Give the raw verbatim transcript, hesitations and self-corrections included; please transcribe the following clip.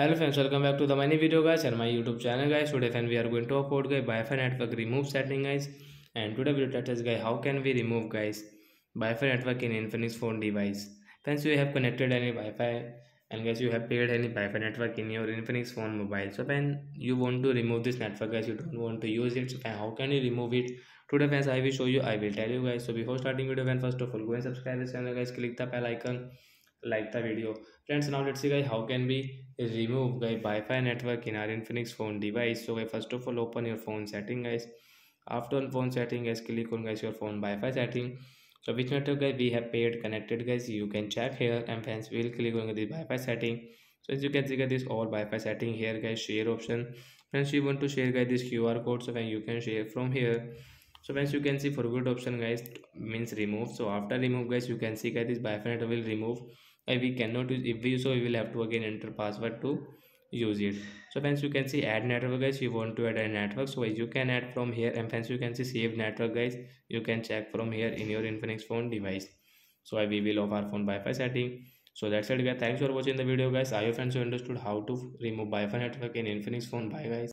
Hello friends, welcome back to the mini video guys and my YouTube channel guys. Today friend, we are going to talk about guys Wi-Fi network remove setting guys, and today we will touch guys how can we remove guys Wi-Fi network in Infinix phone device. Friends, you have connected any Wi-Fi and guys you have paired any Wi-Fi network in your Infinix phone mobile. So when you want to remove this network guys, you don't want to use it. So friend, how can you remove it? Today friends, I will show you, I will tell you guys. So before starting video friend, first of all go and subscribe this channel guys, click the bell icon, like the video. Friends, now let's see guys how can we remove guys Wi-Fi network in our Infinix phone device. So guys, first of all open your phone setting guys. After on phone setting guys, click on guys your phone Wi-Fi setting. So which network guys we have paired connected guys, you can check here, and friends we'll click on the Wi-Fi setting. So as you can see guys, this all Wi-Fi setting here guys, share option. Friends, you want to share guys this Q R code, so when you can share from here. So friends, you can see forget option guys means remove. So after remove guys, you can see guys this Wi-Fi network will remove. If we cannot use, if we so we will have to again enter password to use it. So friends, you can see add network guys, you want to add a network, so you can add from here. And friends, you can see save network guys, you can check from here in your Infinix phone device. So we will off our phone Wi-Fi setting. So that's it guys, thanks for watching the video guys. I hope friends you understood how to remove Wi-Fi network in Infinix phone. Bye guys.